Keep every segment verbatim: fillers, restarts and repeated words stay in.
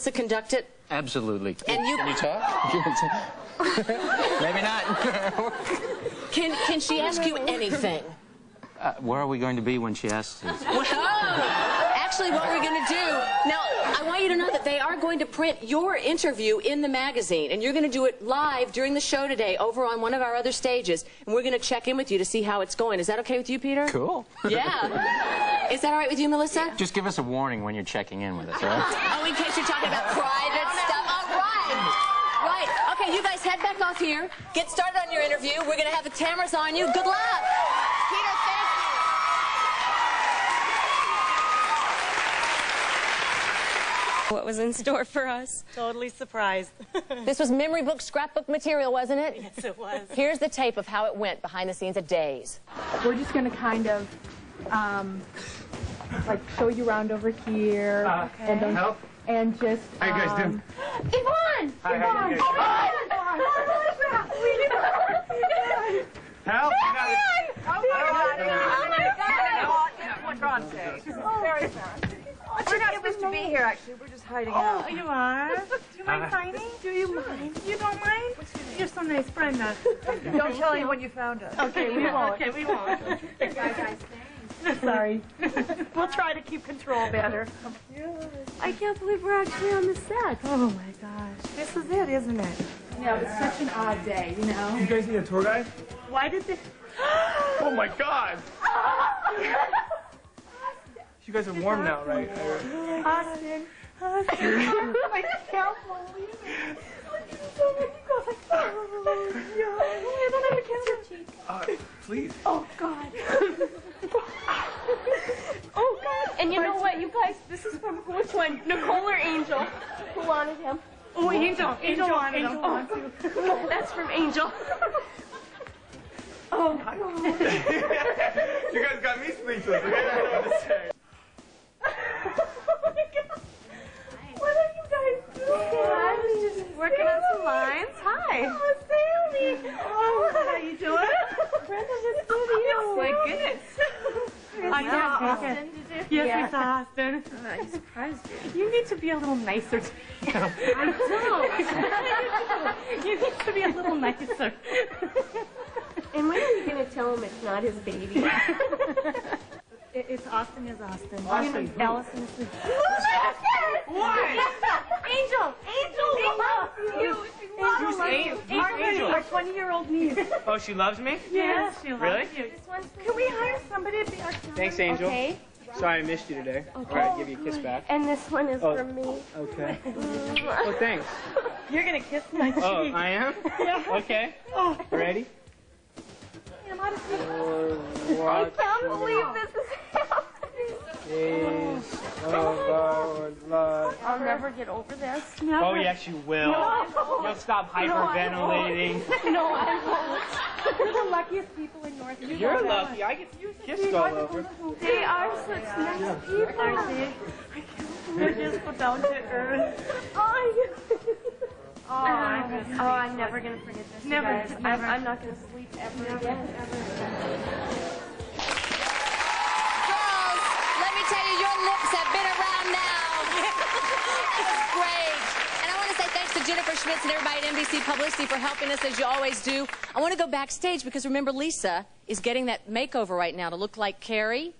Melissa conduct it? Absolutely. And you... Can you talk? Maybe not. can, can she ask you anything? Uh, where are we going to be when she asks us? Well, actually, what we're going to do... Now, I want you to know that they are going to print your interview in the magazine, and you're going to do it live during the show today over on one of our other stages, and we're going to check in with you to see how it's going. Is that okay with you, Peter? Cool. Yeah. Is that all right with you, Melissa? Yeah. Just give us a warning when you're checking in with us, all right? Oh, in case you're talking about private oh, no. stuff. All right. Right. Okay, you guys head back off here. Get started on your interview. We're going to have the cameras on you. Good luck. Peter, thank you. What was in store for us. Totally surprised. This was memory book, scrapbook material, wasn't it? Yes, it was. Here's the tape of how it went behind the scenes at Days. We're just going to kind of, um, like, show you around over here. Uh, okay. And then, help. And just, um... How you guys doing? Yvonne! Hi, Yvonne! Yvonne! Oh, help! Oh, my God! Oh, my God! What's wrong today? Very sorry. We're not supposed to be here, actually. We're just hiding oh, out. Oh, you are? Do you mind signing? Do you sure. mind? You don't mind? You're so nice, Brenda. Don't tell anyone you found us. Okay, we won't. Okay, we won't. Guys, guys, thanks. Sorry. We'll try to keep control better. I can't believe we're actually on the set. Oh, my gosh. This is it, isn't it? No, it's such an odd day, you know? You guys need a tour guide? Why did they... Oh, my God. You guys are warm now, right? Austin. Austin. I can't believe it. Look at so many girls. Like, oh, yeah. I don't have a camera cheek. Uh, please. Oh, God. Oh, God. And you know what, you guys? This is from which one? Nicole or Angel? Who wanted him? Oh, Angel. Angel wanted him. Oh, that's from Angel. Oh, God. You guys got me speechless. I don't know what to say. I was just working on some lines. Hi. Oh, Sammy. Oh, how you doing? Brenda, just do you. Oh, my goodness. I saw Austin. Did you? Yes, we saw Austin. You surprised me. You need to be a little nicer to me. I don't. You need to be a little nicer. And when are you going to tell him it's not his baby? It's Austin is Austin. Austin. Allison is... Why? Angel! Angel! Angel! You! She loves you! Angel! Our twenty-year-old niece. Oh, she loves me? Yes, she loves really? you. Can we hire somebody to be our camera? Thanks, Angel. Okay. Sorry I missed you today. Okay. All right, give you a kiss back. And this one is oh. for me. Okay. Oh, thanks. You're going to kiss my cheek. Oh, I am? Yeah. Okay. Oh. Ready? I'm out of here. I can't believe this is happening. Oh, Lord, I'll never get over this. Never. Oh, yes, you will. No, I won't. You'll stop hyperventilating. No, I won't. You're the luckiest people in North Carolina. You're lucky. I get to kiss all over. They are such nice people. I can't believe they're just so down to earth. Oh, oh, I'm never going to forget this. Never. I'm not going to sleep ever again. Girls, let me tell you, your lips have been around now. It was great. And I want to say thanks to Jennifer Schmitz and everybody at N B C Publicity for helping us as you always do. I want to go backstage because remember, Lisa is getting that makeover right now to look like Carrie.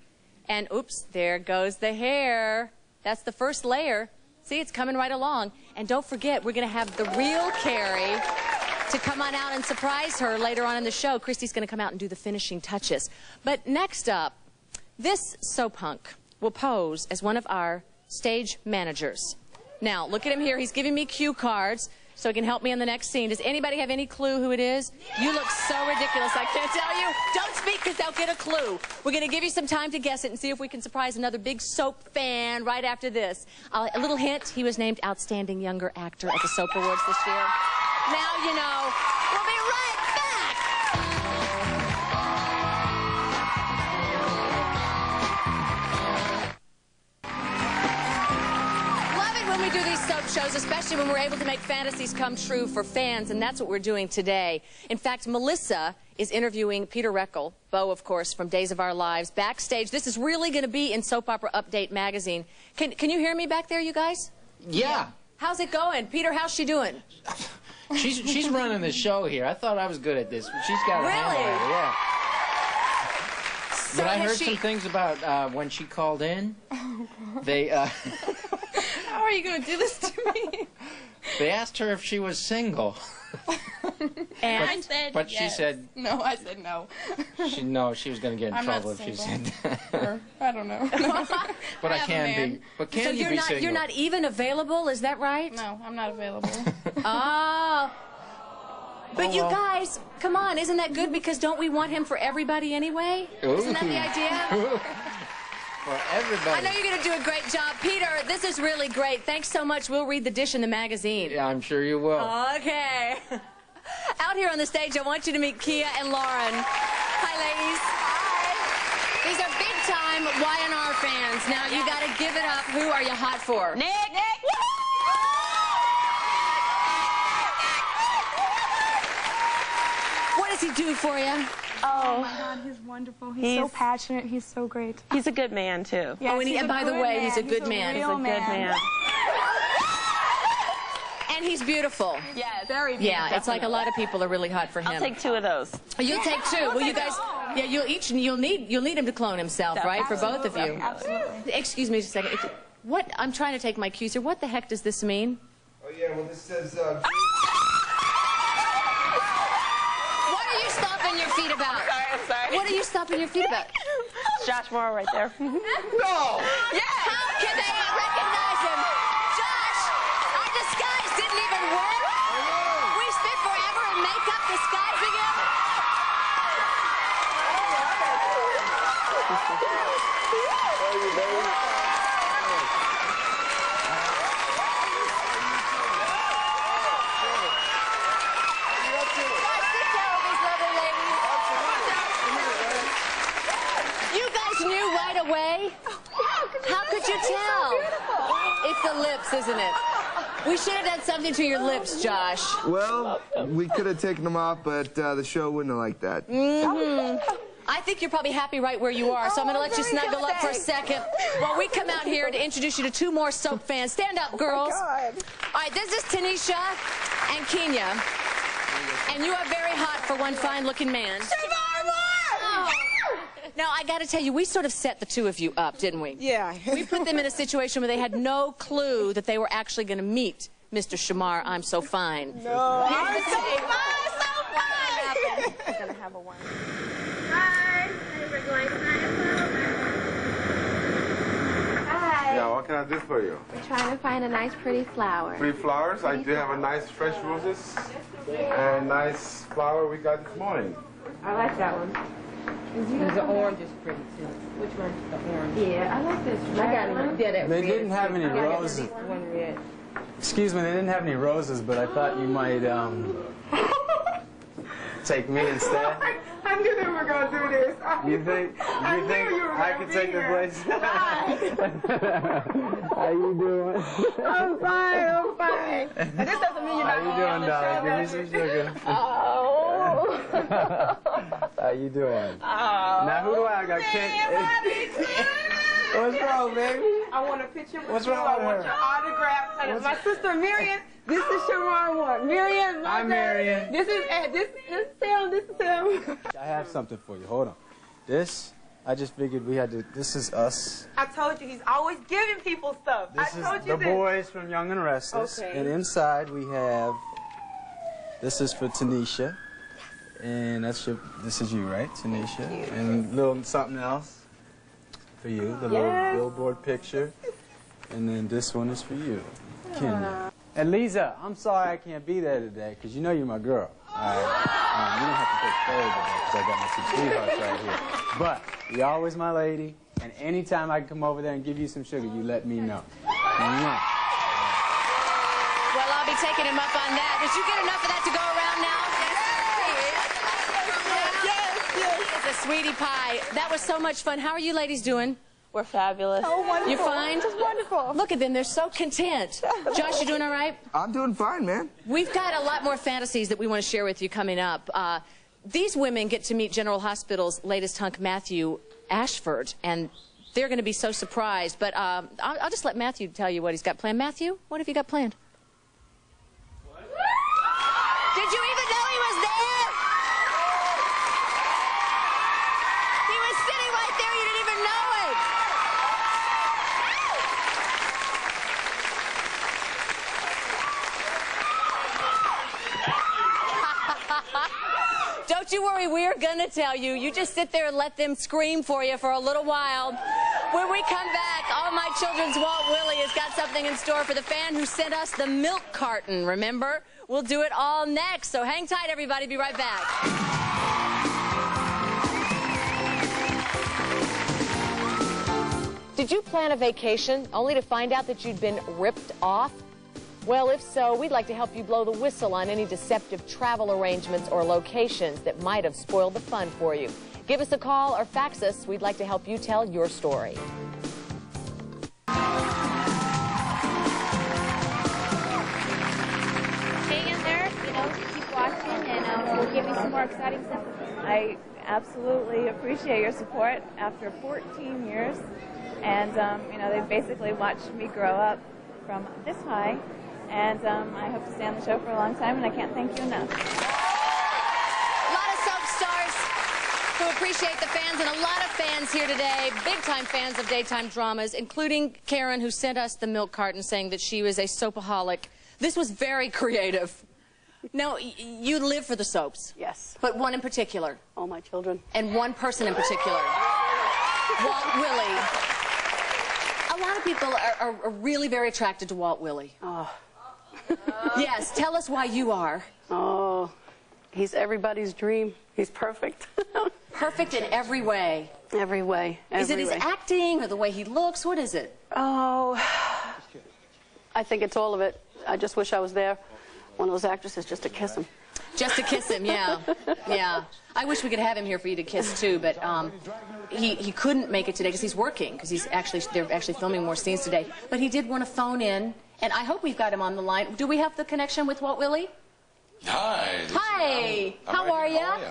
And oops, there goes the hair. That's the first layer. See, it's coming right along. And don't forget, we're going to have the real Carrie to come on out and surprise her later on in the show. Christy's going to come out and do the finishing touches. But next up, this soap hunk will pose as one of our stage managers. Now, look at him here. He's giving me cue cards so he can help me in the next scene. Does anybody have any clue who it is? Yeah! You look so ridiculous, I can't tell you. Don't speak because they'll get a clue. We're going to give you some time to guess it and see if we can surprise another big soap fan right after this. Uh, a little hint, he was named Outstanding Younger Actor at the Soap Awards this year. Now you know. We'll be right back. Love it when we do these soap shows, especially when we're able to make fantasies come true for fans, and that's what we're doing today. In fact, Melissa is interviewing Peter Reckell, Beau, of course, from Days of Our Lives, backstage. This is really going to be in Soap Opera Update magazine. Can, can you hear me back there, you guys? Yeah. yeah. How's it going? Peter, how's she doing? she's she's running the show here. I thought I was good at this, but she's got a handle on it, yeah. So but I heard she... some things about uh, when she called in. Oh, God. They, uh... How are you going to do this to me? They asked her if she was single. And but, I said But yes. she said... No, I said no. She, no, she was going to get in I'm trouble if she said that. Or, I don't know. But I, I can be. But can so you you're be not, single? You're not even available, is that right? No, I'm not available. Oh... But you guys, come on, isn't that good? Because don't we want him for everybody anyway? Ooh. Isn't that the idea? For everybody. I know you're going to do a great job. Peter, this is really great. Thanks so much. We'll read the dish in the magazine. Yeah, I'm sure you will. Okay. Out here on the stage, I want you to meet Kia and Lauren. Hi, ladies. Hi. These are big-time Y and R fans. Now, yeah. You got to give it up. Who are you hot for? Nick. Nick. Woo-hoo! What's he do for you? Oh, oh my God, he's wonderful. He's, he's so passionate. He's so great. He's a good man too. Yes, oh, and, he, and by the way, man. he's a good he's man. A he's a good man. man. And he's beautiful. Yes, very beautiful. Yeah, it's like a lot of people are really hot for him. I'll take two of those. You'll take two. Well, you guys. Yeah, you'll each. You'll need. You'll need him to clone himself, so, right? Absolutely. For both of you. Absolutely. Excuse me just a second. What? I'm trying to take my cues here. What the heck does this mean? Oh yeah. Well, this says. Uh, Your feet about. I'm sorry, I'm sorry. What are you stomping your feet about? It's Josh Morrow right there. No. Yes. How can they not recognize him? Josh, our disguise didn't even work. We spent forever in makeup disguising him. Way? How could you tell? It's the lips, isn't it? We should have done something to your lips, Josh. Well, we could have taken them off, but uh, the show wouldn't have liked that. Mm-hmm. I think you're probably happy right where you are, so I'm going to let you snuggle up for a second while we come out here to introduce you to two more soap fans. Stand up, girls. All right, this is Tanisha and Kenya, and you are very hot for one fine-looking man. Now, I got to tell you, we sort of set the two of you up, didn't we? Yeah. We put them in a situation where they had no clue that they were actually going to meet Mister Shamar, I'm So Fine. No. I'm so fine, so fine. We're going to have a wine. Hi. We're going to have a Hi. Yeah, what can I do for you? We're trying to find a nice, pretty flower. Pretty flowers? Pretty I do flowers. have a nice, fresh roses. And a nice flower we got this morning. I like that one. The orange is pretty too. Which one's the orange? Yeah, I like this. I got one. Yeah, that they red didn't have any I roses. One red. Excuse me, they didn't have any roses, but I thought you might um take me instead. I knew they were gonna do this. I, you think? You I think you I could take the place? How you doing? I'm fine. I'm fine. This doesn't mean you're not going on the show. How you doing, darling? Give me some sugar. Oh. How you doing? Oh. Now who do I got? Can't. What's wrong, baby? I want a picture with What's you. Wrong with I want her? your autograph. What's my sister Miriam. This is Shamar Moore. Miriam. I'm Miriam. This is uh, this is Sam. This is Sam. I have something for you. Hold on. This. I just figured we had to. This is us. I told you he's always giving people stuff. This I told is you the this. boys from Young and Restless. Okay. And inside we have. This is for Tanisha. And that's your, this is you, right, Tanisha? And a little something else for you, the yes. little billboard picture. And then this one is for you, Kenya. And Lisa, I'm sorry I can't be there today, because you know you're my girl. All right? Um, you don't have to take care of that, because I got my two sweethearts right here. But you're always my lady, and anytime I can come over there and give you some sugar, you let me know. Mwah. Well, I'll be taking him up on that. Did you get enough of that to go around now? The sweetie pie. That was so much fun. How are you ladies doing? We're fabulous. Oh, wonderful. You're fine? This is wonderful. Look at them. They're so content. Josh, you doing all right? I'm doing fine, man. We've got a lot more fantasies that we want to share with you coming up. Uh, these women get to meet General Hospital's latest hunk, Matthew Ashford, and they're going to be so surprised. But um, I'll, I'll just let Matthew tell you what he's got planned. Matthew, what have you got planned? Don't you worry, we're gonna tell you. You just sit there and let them scream for you for a little while. When we come back, All My Children's Walt Willey has got something in store for the fan who sent us the milk carton, remember? We'll do it all next, so hang tight, everybody. Be right back. Did you plan a vacation only to find out that you'd been ripped off? Well, if so, we'd like to help you blow the whistle on any deceptive travel arrangements or locations that might have spoiled the fun for you. Give us a call or fax us. We'd like to help you tell your story. Stay in there, you know, keep watching, and um, we'll give you some more exciting stuff. I absolutely appreciate your support after fourteen years. And, um, you know, they basically watched me grow up from this high, and um, I hope to stay on the show for a long time, and I can't thank you enough. A lot of soap stars who appreciate the fans, and a lot of fans here today, big-time fans of daytime dramas, including Karen, who sent us the milk carton saying that she was a soapaholic. This was very creative. Now, you live for the soaps. Yes. But one in particular. All My Children. And one person in particular. Walt Willey. A lot of people are, are, are really very attracted to Walt Willey. Oh. Yes, tell us why you are. Oh, he's everybody's dream. He's perfect. Perfect in every way. Every way. Every is it his way. Acting or the way he looks? What is it? Oh, I think it's all of it. I just wish I was there. One of those actresses just to kiss him. Just to kiss him, yeah, yeah. I wish we could have him here for you to kiss too, but um, he he couldn't make it today because he's working. Because he's actually they're actually filming more scenes today. But he did want to phone in, and I hope we've got him on the line. Do we have the connection with Walt Willey? Hi. Hi. I'm, I'm how, are how are you?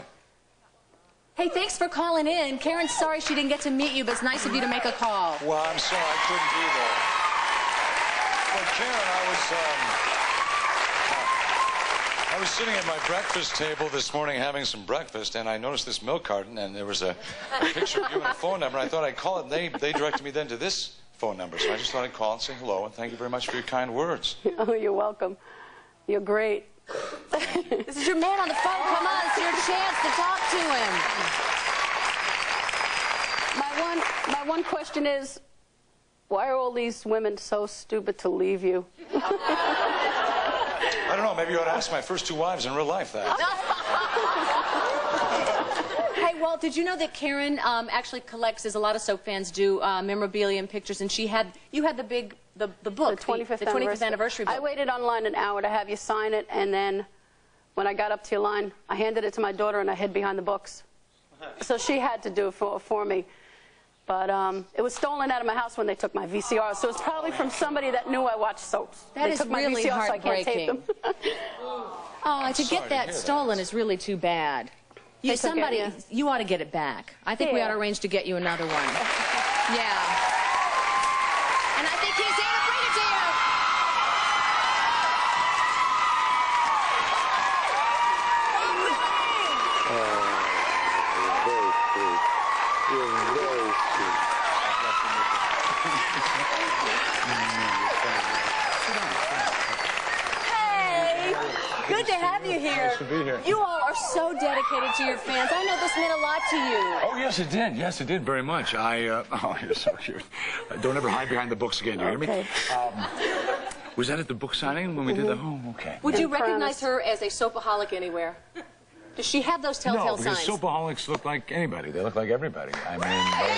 Hey, thanks for calling in. Karen's sorry she didn't get to meet you, but it's nice of you to make a call. Well, I'm sorry I couldn't be there. Well, Karen, I was. Um... I was sitting at my breakfast table this morning having some breakfast, and I noticed this milk carton, and there was a, a picture of you and a phone number. I thought I'd call it, and they, they directed me then to this phone number. So I just thought I'd call and say hello, and thank you very much for your kind words. Oh, you're welcome. You're great. You. This is your man on the phone. Come on, it's your chance to talk to him. My one, my one question is, why are all these women so stupid to leave you? I don't know, maybe you ought to ask my first two wives in real life that. Hey, Walt, did you know that Karen um, actually collects, as a lot of soap fans do, uh, memorabilia and pictures, and she had, you had the big, the, the book, the twenty-fifth, the, the twenty-fifth anniversary book. I waited online an hour to have you sign it, and then when I got up to your line, I handed it to my daughter and I hid behind the books. So she had to do it for, for me. But um, it was stolen out of my house when they took my V C R, so it's probably from somebody that knew I watched soaps. That they is took my really V C R, heartbreaking. So I can't tape them. Oh, to get that to stolen that. Is really too bad. You, somebody, it, yeah. You ought to get it back. I think yeah. We ought to arrange to get you another one. Yeah. And I think he's in to bring it to you. Hey, good to have you here. Nice to be here. You all are so dedicated to your fans. I know this meant a lot to you. Oh, yes, it did. Yes, it did very much. I, uh, oh, you're so cute. Uh, don't ever hide behind the books again, you hear me? Okay. Um, was that at the book signing when we mm-hmm. did the home? Okay. Would you recognize her as a soapaholic anywhere? Does she have those telltale signs? No, because soapaholics look like anybody. They look like everybody. I mean... Uh,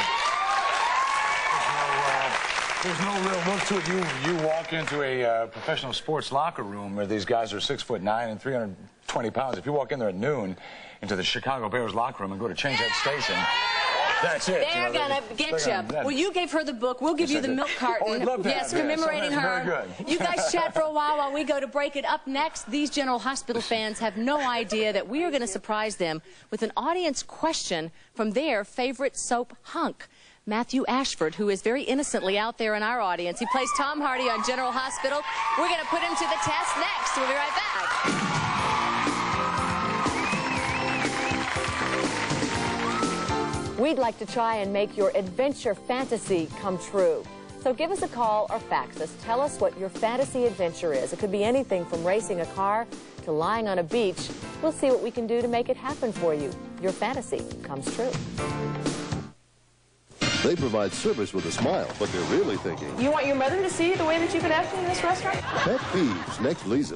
There's no real look to it. You, you walk into a uh, professional sports locker room where these guys are six foot nine and three hundred twenty pounds. If you walk in there at noon into the Chicago Bears locker room and go to change that station, that's it. They're you know, gonna they, get you. Gonna, well, you gave her the book. We'll give yes, you the milk carton. Oh, I'd love that. Yes, yes, commemorating her. Very good. You guys chat for a while while we go to break it. Up next, these General Hospital fans have no idea that we are going to surprise them with an audience question from their favorite soap hunk. Matthew Ashford, who is very innocently out there in our audience. He plays Tom Hardy on General Hospital. We're going to put him to the test next. We'll be right back. We'd like to try and make your adventure fantasy come true. So give us a call or fax us. Tell us what your fantasy adventure is. It could be anything from racing a car to lying on a beach. We'll see what we can do to make it happen for you. Your fantasy comes true. They provide service with a smile, but they're really thinking. You want your mother to see you the way that you've been acting in this restaurant? Pet Peeves, next Lisa.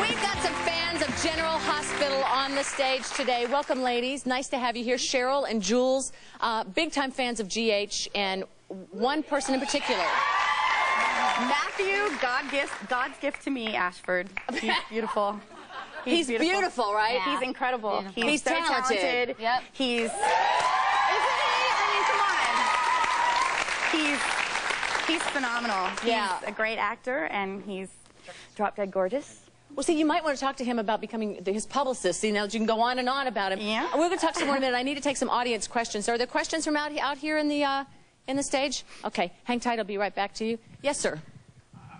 We've got some fans of General Hospital on the stage today. Welcome, ladies. Nice to have you here. Cheryl and Jules, uh, big-time fans of G H, and one person in particular. Matthew, God gift, God's gift to me, Ashford. He's beautiful. He's, He's beautiful. beautiful, right? Yeah. He's incredible. Beautiful. He's, He's so talented. talented. Yep. He's... Isn't he? I mean, come on. He's, he's phenomenal. Yeah. He's a great actor, and he's drop-dead gorgeous. Well, see, you might want to talk to him about becoming his publicist, you know, you can go on and on about him. Yeah. We're going to talk to him in a minute. I need to take some audience questions. Are there questions from out, out here in the, uh, in the stage? Okay, hang tight. I'll be right back to you. Yes, sir.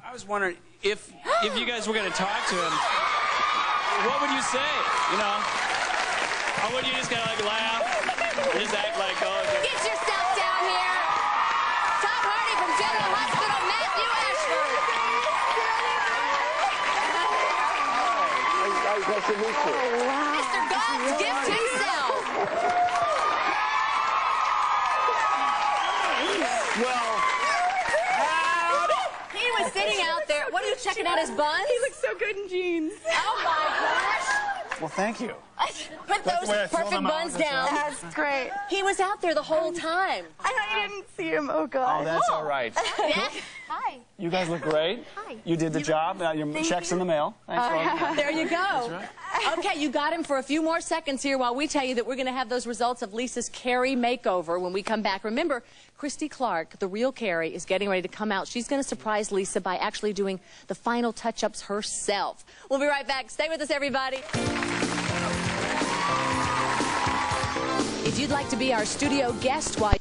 I was wondering if, if you guys were going to talk to him... What would you say, you know? Or would you just kind of like laugh? Just act like, oh, okay. Get yourself down here. Tom Hardy from General Hospital, Matthew Ashford. Hi. Nice to meet you. Mister God's gift himself. Well, he was sitting out there. What are you checking out his buns? He looks so good in jeans. Oh my. Well, thank you. Put those perfect buns down. That's great. He was out there the whole time. I thought you didn't see him. Oh, God. Oh, that's all right. Hi. You guys look great. Hi. You did the job. Now your check's in the mail. Thanks. There you go. Okay, you got him for a few more seconds here while we tell you that we're going to have those results of Lisa's Carrie makeover when we come back. Remember, Christy Clark, the real Carrie, is getting ready to come out. She's going to surprise Lisa by actually doing the final touch-ups herself. We'll be right back. Stay with us, everybody. If you'd like to be our studio guest while